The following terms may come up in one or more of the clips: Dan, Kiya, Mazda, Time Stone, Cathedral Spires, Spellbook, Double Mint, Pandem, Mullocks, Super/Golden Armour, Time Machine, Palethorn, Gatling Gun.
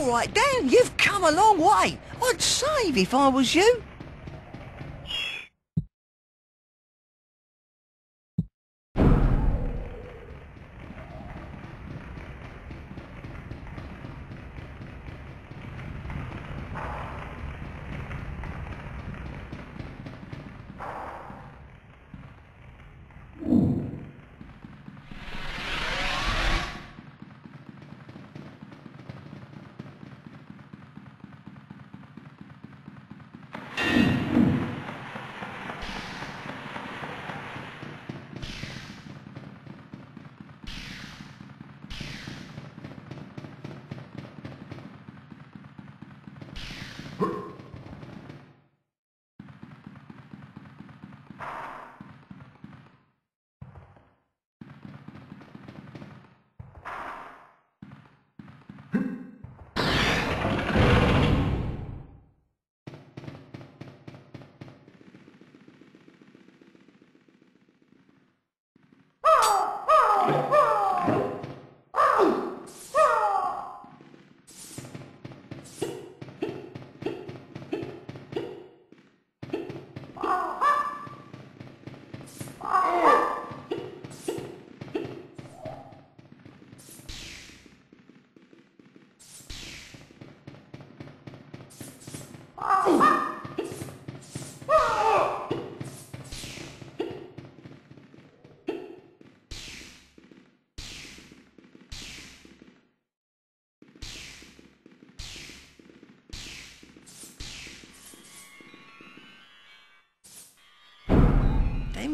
All right, Dan, you've come a long way. I'd save if I was you.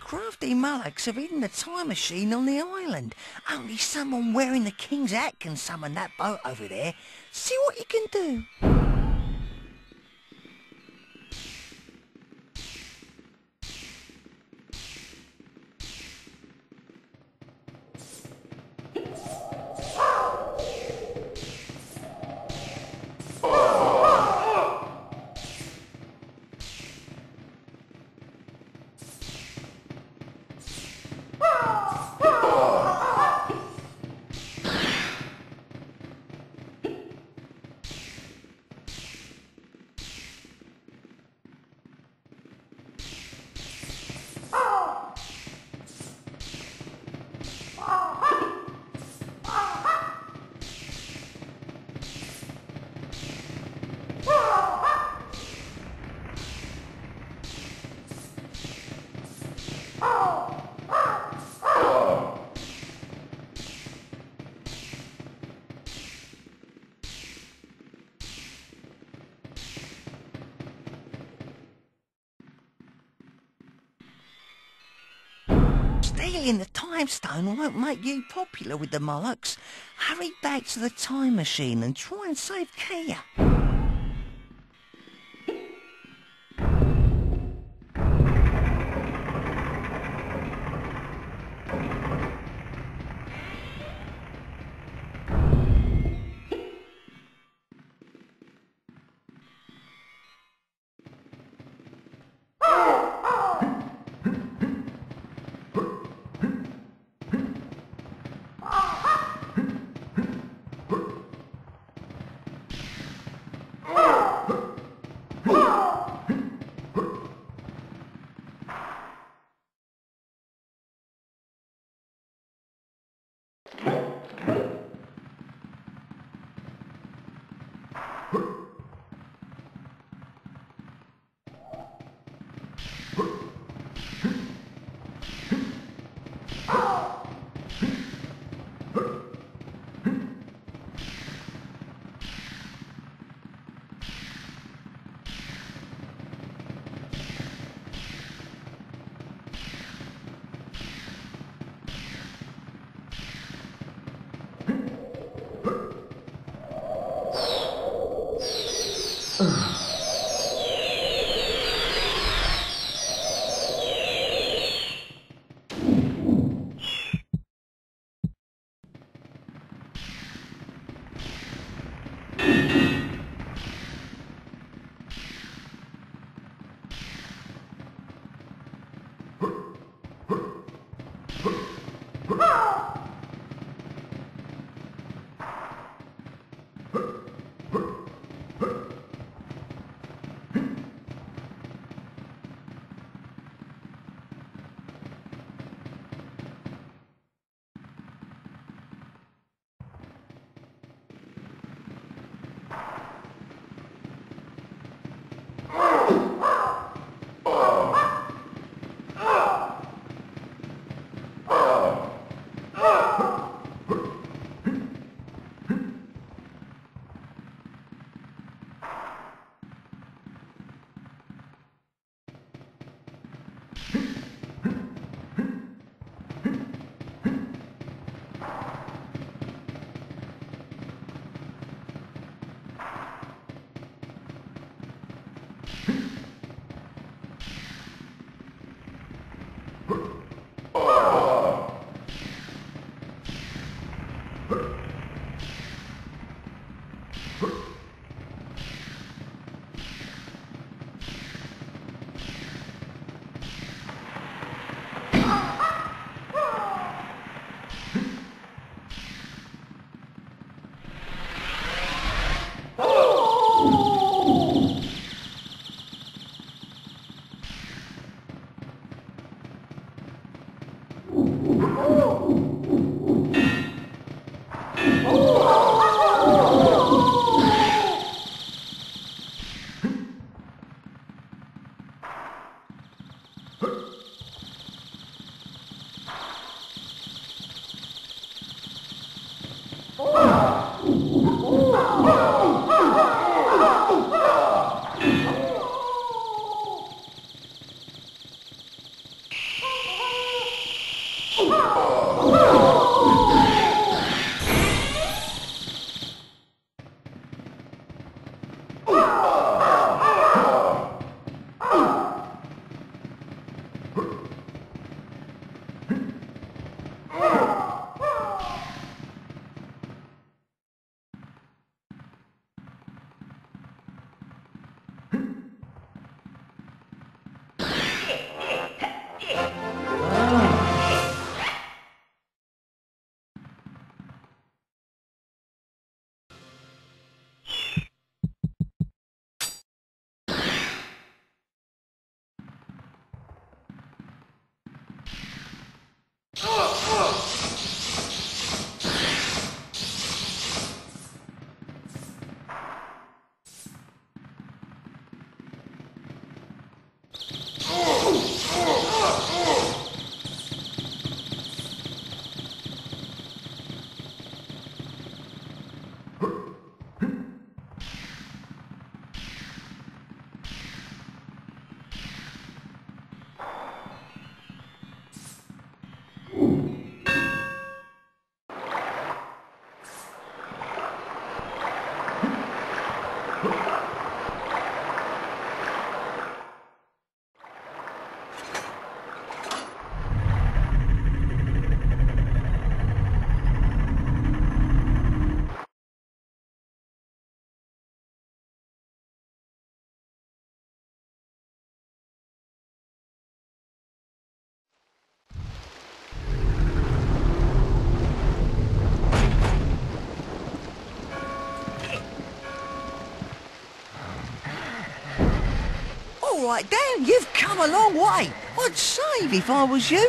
Crafty Mullocks have hidden the time machine on the island. Only someone wearing the King's hat can summon that boat over there. See what you can do. Stealing the time stone won't make you popular with the Mullocks. Hurry back to the time machine and try and save Kiya. Right, Dan, you've come a long way. I'd save if I was you.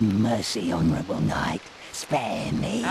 Mercy, honourable knight. Spare me.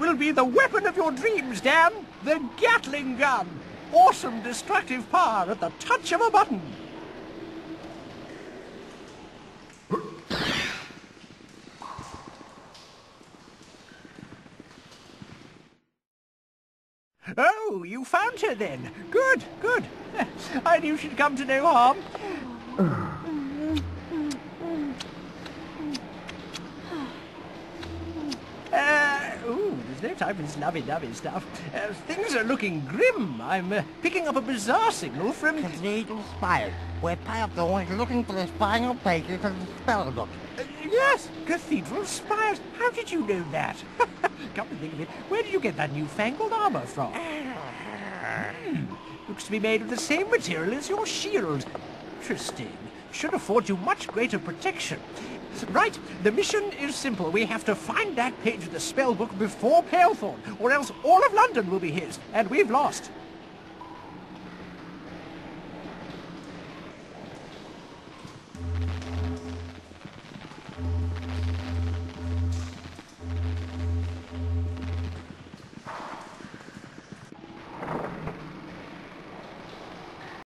Will be the weapon of your dreams, Dan. The Gatling Gun. Awesome destructive power at the touch of a button. Oh, you found her then. Good, good. I knew she'd come to no harm. No time for this lovey-dovey stuff. Things are looking grim. I'm picking up a bizarre signal from... Cathedral Spires, where Palethorn is looking for the final pages of the Spellbook. Yes, Cathedral Spires. How did you know that? Come to think of it, where did you get that newfangled armour from? Looks to be made of the same material as your shield. Interesting. Should afford you much greater protection. Right, the mission is simple. We have to find that page of the spellbook before Palethorn, or else all of London will be his, and we've lost.